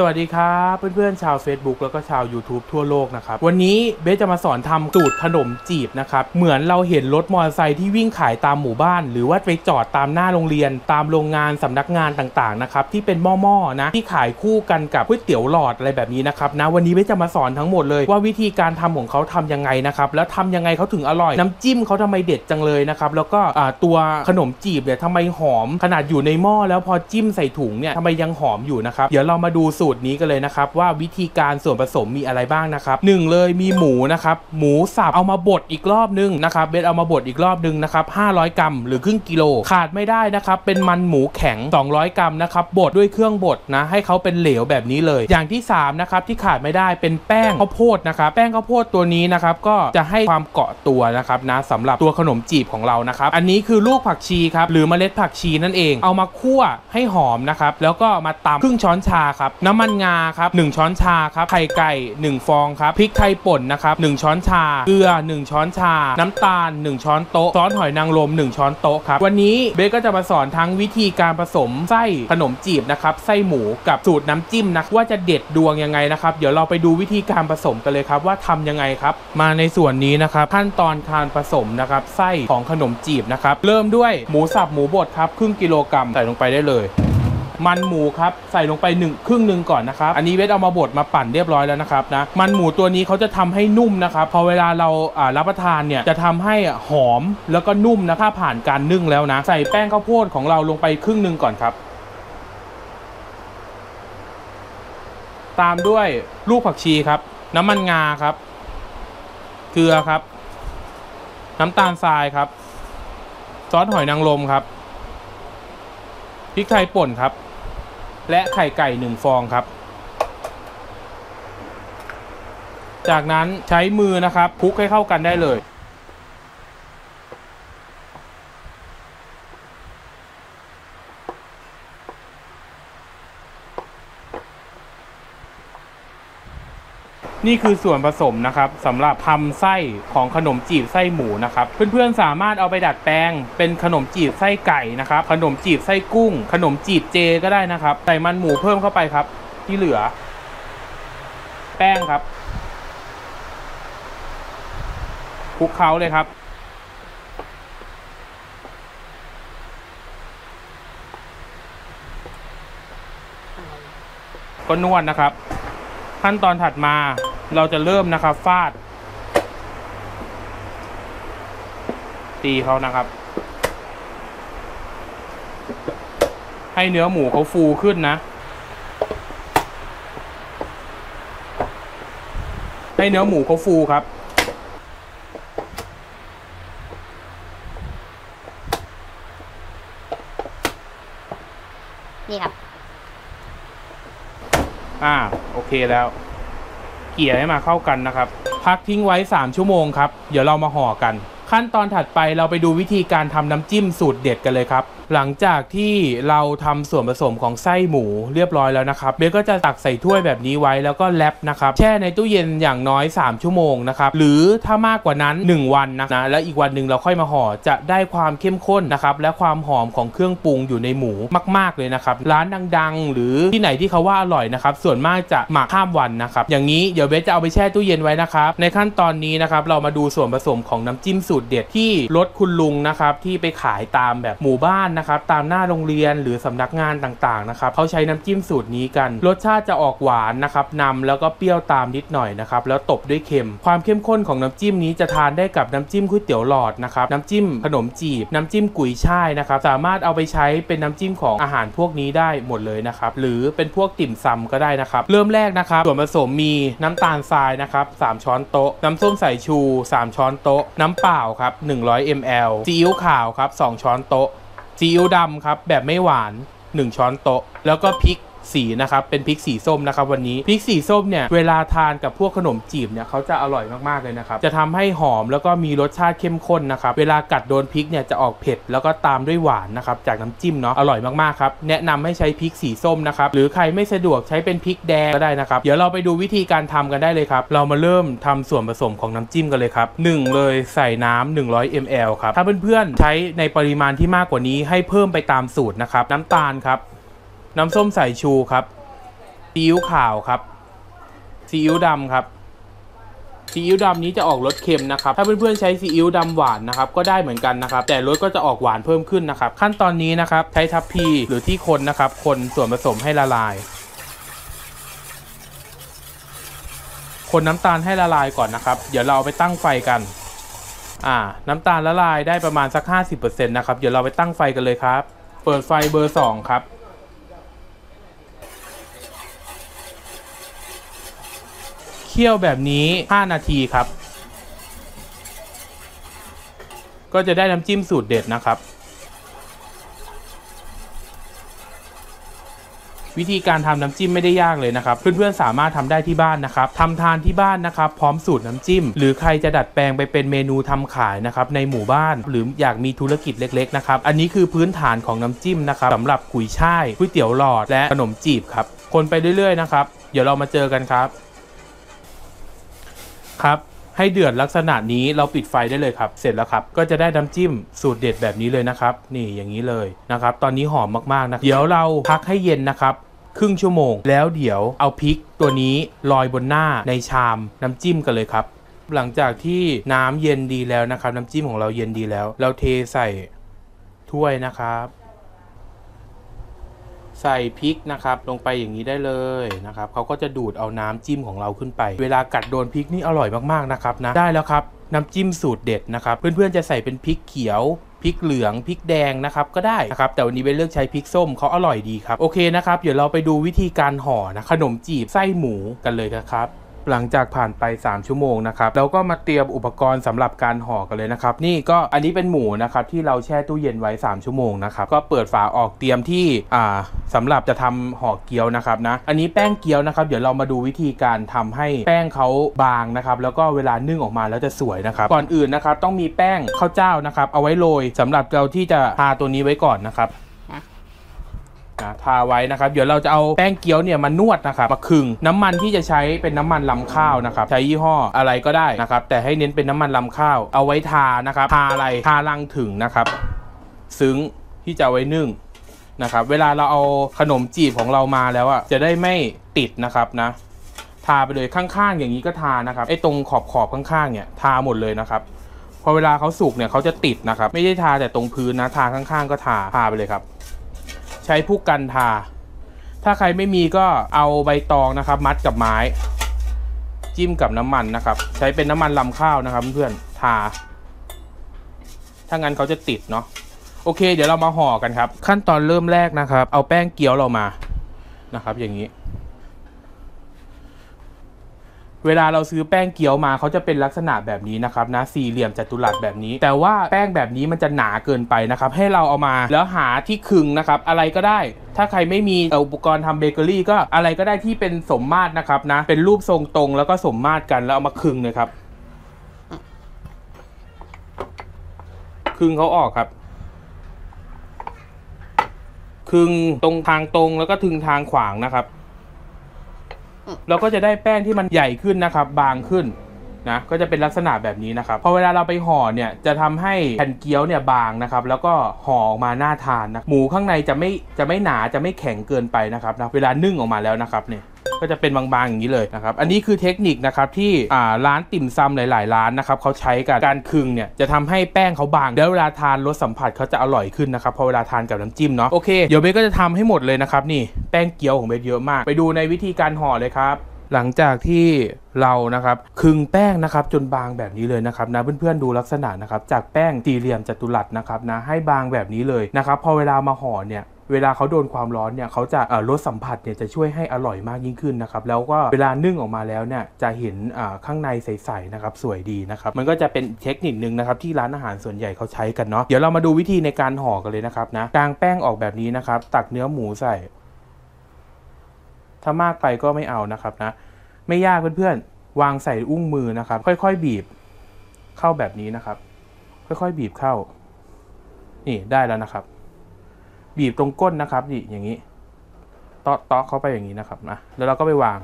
สวัสดีครับเพื่อนๆชาว Facebook แล้วก็ชาว YouTube ทั่วโลกนะครับวันนี้เบสจะมาสอนทำสูตรขนมจีบนะครับเหมือนเราเห็นรถมอเตอร์ไซค์ที่วิ่งขายตามหมู่บ้านหรือว่าไปจอดตามหน้าโรงเรียนตามโรงงานสำนักงานต่างๆนะครับที่เป็นหม้อๆนะที่ขายคู่กันกับก๋วยเตี๋ยวหลอดอะไรแบบนี้นะครับนะวันนี้เบสจะมาสอนทั้งหมดเลยว่าวิธีการทำของเขาทำยังไงนะครับแล้วทำยังไงเขาถึงอร่อยน้ำจิ้มเขาทำไมเด็ดจังเลยนะครับแล้วก็ตัวขนมจีบเนี่ยทำไมหอมขนาดอยู่ในหม้อแล้วพอจิ้มใส่ถุงเนี่ยทำไมยังหอมอยู่นะครับเดี๋ยวเรามาดูสูตรนี้กันเลยนะครับว่าวิธีการส่วนผสมมีอะไรบ้างนะครับ1เลยมีหมูนะครับหมูสับเอามาบดอีกรอบนึงนะครับเบสเอามาบดอีกรอบนึงนะครับ500 กรัมหรือครึ่งกิโลขาดไม่ได้นะครับเป็นมันหมูแข็ง200 กรัมนะครับบดด้วยเครื่องบดนะให้เขาเป็นเหลวแบบนี้เลยอย่างที่3นะครับที่ขาดไม่ได้เป็นแป้งข้าวโพดนะครับแป้งข้าวโพดตัวนี้นะครับก็จะให้ความเกาะตัวนะครับนะสำหรับตัวขนมจีบของเรานะครับอันนี้คือลูกผักชีครับหรือเมล็ดผักชีนั่นเองเอามาคั่วให้หอมนะครับแล้วก็มาตำครึ่งช้อนชาครับน้ำมันงาครับ1ช้อนชาครับไข่ไก่1ฟองครับพริกไทยป่นนะครับ1ช้อนชาเกลือ1ช้อนชาน้ำตาล1ช้อนโต๊ะซอสหอยนางรม1ช้อนโต๊ะครับวันนี้เบสก็จะมาสอนทั้งวิธีการผสมไส้ขนมจีบนะครับไส้หมูกับสูตรน้ำจิ้มนะว่าจะเด็ดดวงยังไงนะครับเดี๋ยวเราไปดูวิธีการผสมกันเลยครับว่าทำยังไงครับมาในส่วนนี้นะครับขั้นตอนการผสมนะครับไส้ของขนมจีบนะครับเริ่มด้วยหมูสับหมูบดครับครึ่งกิโลกรัมใส่ลงไปได้เลยมันหมูครับใส่ลงไปครึ่งหนึ่งก่อนนะครับอันนี้เวทเอามาบดมาปั่นเรียบร้อยแล้วนะครับนะมันหมูตัวนี้เขาจะทำให้นุ่มนะครับพอเวลาเรารับประทานเนี่ยจะทำให้หอมแล้วก็นุ่มนะถ้าผ่านการนึ่งแล้วนะใส่แป้งข้าวโพดของเราลงไปครึ่งหนึ่งก่อนครับตามด้วยลูกผักชีครับน้ำมันงาครับเกลือครับน้ำตาลทรายครับซอสหอยนางรมครับพริกไทยป่นครับและไข่ไก่1ฟองครับจากนั้นใช้มือนะครับคลุกให้เข้ากันได้เลยนี่คือส่วนผสมนะครับสำหรับทำไส้ของขนมจีบไส้หมูนะครับเพื่อนๆสามารถเอาไปดัดแปลงเป็นขนมจีบไส้ไก่นะครับขนมจีบไส้กุ้งขนมจีบเจก็ได้นะครับใส่มันหมูเพิ่มเข้าไปครับที่เหลือแป้งครับคลุกเคล้าเลยครับก็นวดนะครับขั้นตอนถัดมาเราจะเริ่มนะครับฟาดตีเขานะครับให้เนื้อหมูเขาฟูขึ้นนะให้เนื้อหมูเขาฟูครับนี่ครับโอเคแล้วเกลี่ยให้มาเข้ากันนะครับพักทิ้งไว้3ชั่วโมงครับเดี๋ยวเรามาห่อกันขั้นตอนถัดไปเราไปดูวิธีการทำน้ำจิ้มสูตรเด็ดกันเลยครับหลังจากที่เราทำส่วนผสมของไส้หมูเรียบร้อยแล้วนะครับเบสก็จะตักใส่ถ้วยแบบนี้ไว้แล้วก็แรปนะครับแช่ในตู้เย็นอย่างน้อย3ชั่วโมงนะครับหรือถ้ามากกว่านั้น1วันนะแล้วอีกวันหนึ่งเราค่อยมาห่อจะได้ความเข้มข้นนะครับและความหอมของเครื่องปรุงอยู่ในหมูมากๆเลยนะครับร้านดังๆหรือที่ไหนที่เขาว่าอร่อยนะครับส่วนมากจะหมักข้ามวันนะครับอย่างนี้เดี๋ยวเบสจะเอาไปแช่ตู้เย็นไว้นะครับในขั้นตอนนี้นะครับเรามาดูส่วนผสมของน้ำจิ้มสูตรเด็ดที่รถคุณลุงนะครับที่ไปขายตามแบบหมู่บ้านนะครับตามหน้าโรงเรียนหรือสำนักงานต่างๆนะครับเขาใช้น้ำจิ้มสูตรนี้กันรสชาติจะออกหวานนะครับนำแล้วก็เปรี้ยวตามนิดหน่อยนะครับแล้วตบด้วยเค็มความเข้มข้นของน้ำจิ้มนี้จะทานได้กับน้ำจิ้มก๋วยเตี๋ยวหลอดนะครับน้ำจิ้มขนมจีบน้ำจิ้มกุ๋ยช่ายนะครับสามารถเอาไปใช้เป็นน้ำจิ้มของอาหารพวกนี้ได้หมดเลยนะครับหรือเป็นพวกติ่มซำก็ได้นะครับเริ่มแรกนะครับส่วนผสมมีน้ำตาลทรายนะครับ3ช้อนโต๊ะน้ำส้มสายชู3ช้อนโต๊ะน้ำเปล่าครับ100 ml ซีอิ๊วขาวครับ2ช้อนโต๊ะซีอิ๊วดำครับแบบไม่หวาน1ช้อนโต๊ะแล้วก็พริกสีนะครับเป็นพริกสีส้มนะครับวันนี้พริกสีส้มเนี่ยเวลาทานกับพวกขนมจีบเนี่ยเขาจะอร่อยมากๆเลยนะครับจะทำให้หอมแล้วก็มีรสชาติเข้มข้นนะครับเวลากัดโดนพริกเนี่ยจะออกเผ็ดแล้วก็ตามด้วยหวานนะครับจากน้ำจิ้มเนาะอร่อยมากๆครับแนะนำให้ใช้พริกสีส้มนะครับหรือใครไม่สะดวกใช้เป็นพริกแดงก็ได้นะครับเดี๋ยวเราไปดูวิธีการทำกันได้เลยครับเรามาเริ่มทำส่วนผสมของน้ำจิ้มกันเลยครับ1เลยใส่น้ำ100 ml ครับถ้าเพื่อนๆใช้ในปริมาณที่มากกว่านี้ให้เพิ่มไปตามสูตรนะครับน้ำตาลครับน้ำส้มสายชูครับ ซีอิ๊วขาวครับซีอิ๊วดำครับซีอิ๊วดำนี้จะออกรสเค็มนะครับถ้าเพื่อนๆใช้ซีอิ๊วดำหวานนะครับก็ได้เหมือนกันนะครับแต่รสก็จะออกหวานเพิ่มขึ้นนะครับขั้นตอนนี้นะครับใช้ทัพพีหรือที่คนนะครับคนส่วนผสมให้ละลายคนน้ำตาลให้ละลายก่อนนะครับเดี๋ยวเราไปตั้งไฟกันน้ำตาลละลายได้ประมาณสัก 50% นะครับเดี๋ยวเราไปตั้งไฟกันเลยครับเปิดไฟเบอร์2ครับเคี่ยวแบบนี้5นาทีครับก็จะได้น้ำจิ้มสูตรเด็ดนะครับวิธีการทำน้ำจิ้มไม่ได้ยากเลยนะครับเพื่อนๆสามารถทำได้ที่บ้านนะครับทำทานที่บ้านนะครับพร้อมสูตรน้ำจิ้มหรือใครจะดัดแปลงไปเป็นเมนูทำขายนะครับในหมู่บ้านหรืออยากมีธุรกิจเล็กๆนะครับอันนี้คือพื้นฐานของน้ำจิ้มนะครับสำหรับกุยช่ายก๋วยเตี๋ยวหลอดและขนมจีบครับคนไปเรื่อยๆนะครับเดี๋ยวเรามาเจอกันครับให้เดือดลักษณะนี้เราปิดไฟได้เลยครับเสร็จแล้วครับก็จะได้น้ำจิ้มสูตรเด็ดแบบนี้เลยนะครับนี่อย่างนี้เลยนะครับตอนนี้หอมมากๆนะเดี๋ยวเราพักให้เย็นนะครับครึ่งชั่วโมงแล้วเดี๋ยวเอาพริกตัวนี้ลอยบนหน้าในชามน้ำจิ้มกันเลยครับหลังจากที่น้ำเย็นดีแล้วนะครับน้ำจิ้มของเราเย็นดีแล้วเราเทใส่ถ้วยนะครับใส่พริกนะครับลงไปอย่างนี้ได้เลยนะครับเขาก็จะดูดเอาน้ำจิ้มของเราขึ้นไปเวลากัดโดนพริกนี่อร่อยมากๆนะครับนะได้แล้วครับน้ำจิ้มสูตรเด็ดนะครับเพื่อนๆจะใส่เป็นพริกเขียวพริกเหลืองพริกแดงนะครับก็ได้นะครับแต่วันนี้ไปเลือกใช้พริกส้มเขาอร่อยดีครับโอเคนะครับเดี๋ยวเราไปดูวิธีการห่อนะขนมจีบไส้หมูกันเลยนะครับหลังจากผ่านไป3ชั่วโมงนะครับเราก็มาเตรียมอุปกรณ์สำหรับการห่อกันเลยนะครับนี่ก็อันนี้เป็นหมูนะครับที่เราแช่ตู้เย็นไว้3ชั่วโมงนะครับก็เปิดฝาออกเตรียมที่สำหรับจะทำห่อเกี๊ยวนะครับนะอันนี้แป้งเกี๊ยวนะครับเดี๋ยวเรามาดูวิธีการทำให้แป้งเขาบางนะครับแล้วก็เวลานึ่งออกมาแล้วจะสวยนะครับก่อนอื่นนะครับต้องมีแป้งข้าวเจ้านะครับเอาไว้โรยสำหรับเราที่จะทาตัวนี้ไว้ก่อนนะครับทาไว้นะครับเดี๋ยวเราจะเอาแป้งเกี๊ยวเนี่ยมานวดนะครับมาขึงน้ำมันที่จะใช้เป็นน้ำมันลำข้าวนะครับใช้ยี่ห้ออะไรก็ได้นะครับแต่ให้เน้นเป็นน้ำมันลำข้าวเอาไว้ทานะครับทาอะไรทาลังถึงนะครับซึ้งที่จะไว้นึ่งนะครับเวลาเราเอาขนมจีบของเรามาแล้วอ่ะจะได้ไม่ติดนะครับนะทาไปเลยข้างๆอย่างนี้ก็ทานะครับไอ้ตรงขอบข้างๆเนี่ยทาหมดเลยนะครับพอเวลาเขาสุกเนี่ยเขาจะติดนะครับไม่ได้ทาแต่ตรงพื้นนะทาข้างๆก็ทาไปเลยครับใช้ผู้กันทาถ้าใครไม่มีก็เอาใบตองนะครับมัดกับไม้จิ้มกับน้ำมันนะครับใช้เป็นน้ำมันลำข้าวนะครับเพื่อนทาถ้างั้นเขาจะติดเนาะโอเคเดี๋ยวเรามาห่อกันครับขั้นตอนเริ่มแรกนะครับเอาแป้งเกี๊ยวเรามานะครับอย่างนี้เวลาเราซื้อแป้งเกี๊ยวมาเขาจะเป็นลักษณะแบบนี้นะครับนะสี่เหลี่ยมจัตุรัสแบบนี้แต่ว่าแป้งแบบนี้มันจะหนาเกินไปนะครับให้เราเอามาแล้วหาที่ขึงนะครับอะไรก็ได้ถ้าใครไม่มีอุปกรณ์ทำเบเกอรี่ก็อะไรก็ได้ที่เป็นสมมาตรนะครับนะเป็นรูปทรงตรงแล้วก็สมมาตรกันแล้วเอามาขึงเลยครับขึงเขาออกครับขึงตรงทางตรงแล้วก็ถึงทางขวางนะครับเราก็จะได้แป้งที่มันใหญ่ขึ้นนะครับบางขึ้นนะก็จะเป็นลักษณะแบบนี้นะครับพอเวลาเราไปห่อเนี่ยจะทำให้แผ่นเกี๊ยวเนี่ยบางนะครับแล้วก็ห่อออกมาน่าทานนะหมูข้างในจะไม่หนาจะไม่แข็งเกินไปนะครับนะเวลานึ่งออกมาแล้วนะครับเนี่ยก็จะเป็นบางๆอย่างนี้เลยนะครับอันนี้คือเทคนิคนะครับที่ร้านติ่มซำหลายๆร้านนะครับเขาใช้การคึงเนี่ยจะทำให้แป้งเขาบางแล้วเวลาทานรสสัมผัสเขาจะอร่อยขึ้นนะครับพอเวลาทานกับน้ำจิ้มเนาะโอเคเดี๋ยวเบสก็จะทำให้หมดเลยนะครับนี่แป้งเกี๊ยวของเบสเยอะมากไปดูในวิธีการห่อเลยครับหลังจากที่เรานะครับคึงแป้งนะครับจนบางแบบนี้เลยนะครับนะเพื่อนๆดูลักษณะนะครับจากแป้งสี่เหลี่ยมจัตุรัสนะครับนะให้บางแบบนี้เลยนะครับพอเวลามาห่อเนี่ยเวลาเขาโดนความร้อนเนี่ยเขาจะรสสัมผัสเนี่ยจะช่วยให้อร่อยมากยิ่งขึ้นนะครับแล้วก็เวลานึ่งออกมาแล้วเนี่ยจะเห็นข้างในใสๆนะครับสวยดีนะครับมันก็จะเป็นเทคนิคนึงนะครับที่ร้านอาหารส่วนใหญ่เขาใช้กันเนาะเดี๋ยวเรามาดูวิธีในการห่อกันเลยนะครับนะกางแป้งออกแบบนี้นะครับตักเนื้อหมูใส่ถ้ามากไปก็ไม่เอานะครับนะไม่ยากเพื่อนๆวางใส่อุ้งมือนะครับค่อยๆบีบเข้าแบบนี้นะครับค่อยๆบีบเข้านี่ได้แล้วนะครับบีบตรงก้นนะครับนี่อย่างนี้ต๊อกเข้าไปอย่างนี้นะครับนะแล้วเราก็ไปวาง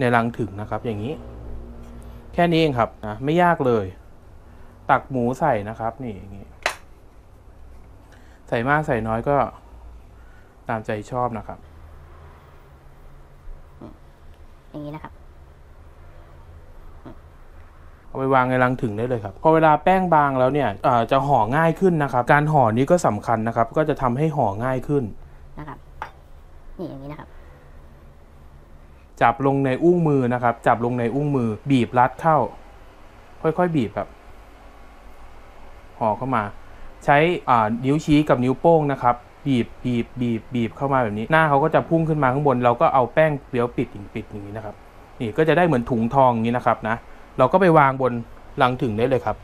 ในรังถึงนะครับอย่างนี้แค่นี้เองครับนะไม่ยากเลยตักหมูใส่นะครับนี่อย่างนี้ใส่มากใส่น้อยก็ตามใจชอบนะครับ อย่างนี้นะครับเอาไปวางในรังถึงได้เลยครับพอเวลาแป้งบางแล้วเนี่ยจะห่อง่ายขึ้นนะครับการห่อนี้ก็สำคัญนะครับก็จะทำให้ห่อง่ายขึ้นนะครับนี่อย่างนี้นะครับจับลงในอุ้งมือนะครับจับลงในอุ้งมือบีบรัดเข้าค่อยๆบีบครับห่อเข้ามาใช้นิ้วชี้กับนิ้วโป้งนะครับบีบเข้ามาแบบนี้หน้าเขาก็จะพุ่งขึ้นมาข้างบนเราก็เอาแป้งเปี๊ยวปิดอย่างนี้นะครับนี่ก็จะได้เหมือนถุงทองอย่างนี้นะครับนะเราก็ไปวางบนรังถึงได้เลยครับ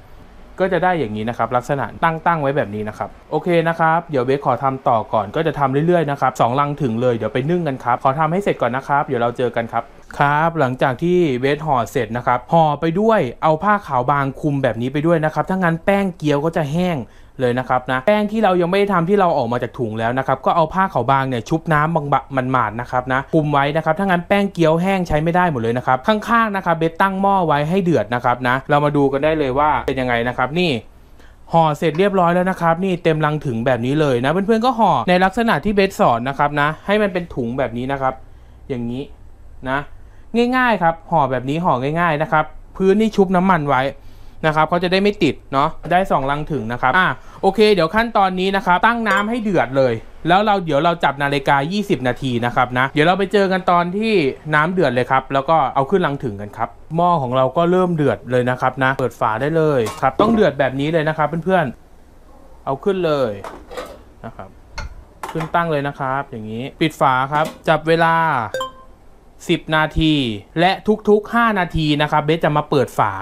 ก็จะได้อย่างนี้นะครับลักษณะตั้งไว้แบบนี้นะครับโอเคนะครับเดี๋ยวเบสขอทำต่อก่อนก็จะทำเรื่อยๆนะครับสองรังถึงเลยเดี๋ยวไปนึ่งกันครับขอทำให้เสร็จก่อนนะครับเดี๋ยวเราเจอกันครับครับหลังจากที่เบสห่อเสร็จนะครับห่อไปด้วยเอาผ้าขาวบางคลุมแบบนี้ไปด้วยนะครับถ้างั้นแป้งเกี๊ยวก็จะแห้งเลยนะครับนะแป้งที่เรายังไม่ได้ทำที่เราออกมาจากถุงแล้วนะครับก็เอาผ้าขาวบางเนี่ยชุบน้ำบางมันหมาดนะครับนะคลุมไว้นะครับถ้างั้นแป้งเกี๊ยวแห้งใช้ไม่ได้หมดเลยนะครับข้างๆนะครับเบสตั้งหม้อไว้ให้เดือดนะครับนะเรามาดูกันได้เลยว่าเป็นยังไงนะครับนี่ห่อเสร็จเรียบร้อยแล้วนะครับนี่เต็มรังถึงแบบนี้เลยนะเพื่อนๆก็ห่อในลักษณะที่เบสสอนนะครับนะให้มันเป็นถุงแบบนี้นะครับอย่างนี้นะง่ายๆครับห่อแบบนี้ห่อง่ายๆนะครับพื้นนี่ชุบน้ำมันไว้นะครับเขาจะได้ไม่ติดเนาะได้2รังถึงนะครับโอเคเดี๋ยวขั้นตอนนี้นะครับตั้งน้ำให้เดือดเลยแล้วเดี๋ยวเราจับนาฬิกา20นาทีนะครับนะเดี๋ยวเราไปเจอกันตอนที่น้ำเดือดเลยครับแล้วก็เอาขึ้นรังถึงกันครับหม้อของเราก็เริ่มเดือดเลยนะครับนะเปิดฝาได้เลยครับต้องเดือดแบบนี้เลยนะครับเพื่อนๆเอาขึ้นเลยนะครับขึ้นตั้งเลยนะครับอย่างนี้ปิดฝาครับจับเวลา10นาทีและทุกๆ5นาทีนะครับเบสจะมาเปิดฝา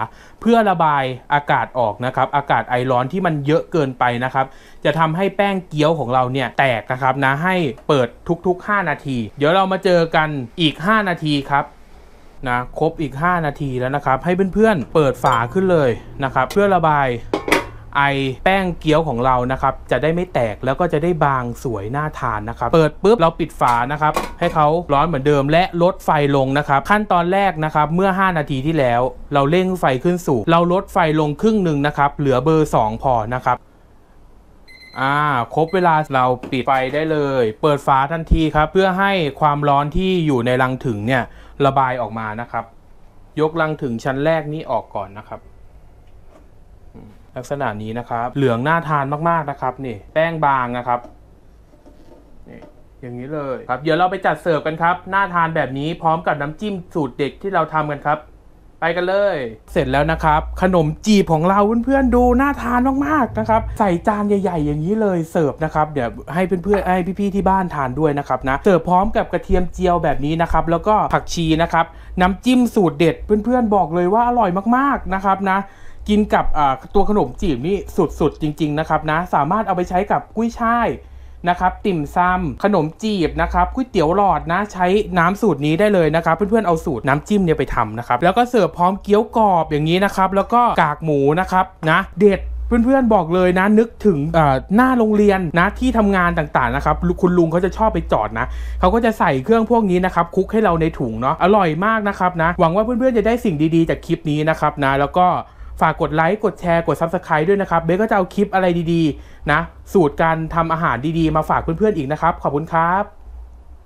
เพื่อระบายอากาศออกนะครับอากาศไอร้อนที่มันเยอะเกินไปนะครับจะทำให้แป้งเกี๊ยวของเราเนี่ยแตกนะครับนะให้เปิดทุกๆ5นาทีเดี๋ยวเรามาเจอกันอีก5นาทีครับนะครบอีก5นาทีแล้วนะครับให้เพื่อนๆเปิดฝาขึ้นเลยนะครับเพื่อระบายไอแป้งเกี๊ยวของเรานะครับจะได้ไม่แตกแล้วก็จะได้บางสวยน่าทานนะครับเปิดปุ๊บเราปิดฝานะครับให้เขาร้อนเหมือนเดิมและลดไฟลงนะครับขั้นตอนแรกนะครับเมื่อ5นาทีที่แล้วเราเร่งไฟขึ้นสูงเราลดไฟลงครึ่งหนึ่งนะครับเหลือเบอร์2พอนะครับครบเวลาเราปิดไฟได้เลยเปิดฝาทันทีครับเพื่อให้ความร้อนที่อยู่ในรังถึงเนี่ยระบายออกมานะครับยกรังถึงชั้นแรกนี้ออกก่อนนะครับลักษณะนี้นะครับเหลืองน่าทานมากๆนะครับนี่แป้งบางนะครับนี่อย่างนี้เลยครับเดี๋ยวเราไปจัดเสิร์ฟกันครับน่าทานแบบนี้พร้อมกับน้ำจิ้มสูตรเด็ดที่เราทำกันครับไปกันเลยเสร็จแล้วนะครับขนมจีบของเราเพื่อนๆดูน่าทานมากๆนะครับใส่จานใหญ่ๆอย่างนี้เลยเสิร์ฟนะครับเดี๋ยวให้เพื่อนๆให้พี่ๆที่บ้านทานด้วยนะครับนะเสิร์ฟพร้อมกับกระเทียมเจียวแบบนี้นะครับแล้วก็ผักชีนะครับน้ำจิ้มสูตรเด็ดเพื่อนๆบอกเลยว่าอร่อยมากๆนะครับนะกินกับตัวขนมจีบนี่สุดๆจริงๆนะครับนะสามารถเอาไปใช้กับกุ้ยช่ายนะครับติ่มซำขนมจีบนะครับก๋วยเตี๋ยวหลอดนะใช้น้ำสูตรนี้ได้เลยนะครับเพื่อนๆเอาสูตรน้ำจิ้มเนี่ยไปทำนะครับแล้วก็เสิร์ฟพร้อมเกี๊ยวกรอบอย่างนี้นะครับแล้วก็กากหมูนะครับนะเด็ดเพื่อนๆบอกเลยนะนึกถึงหน้าโรงเรียนนะที่ทำงานต่างๆนะครับคุณลุงเขาจะชอบไปจอดนะเขาก็จะใส่เครื่องพวกนี้นะครับคุกให้เราในถุงเนาะอร่อยมากนะครับนะหวังว่าเพื่อนๆจะได้สิ่งดีๆจากคลิปนี้นะครับนะแล้วก็ฝากกดไลค์กดแชร์กด Subscribe ด้วยนะครับเบสก็จะเอาคลิปอะไรดีๆนะสูตรการทำอาหารดีๆมาฝากเพื่อนๆอีกนะครับขอบคุณครับ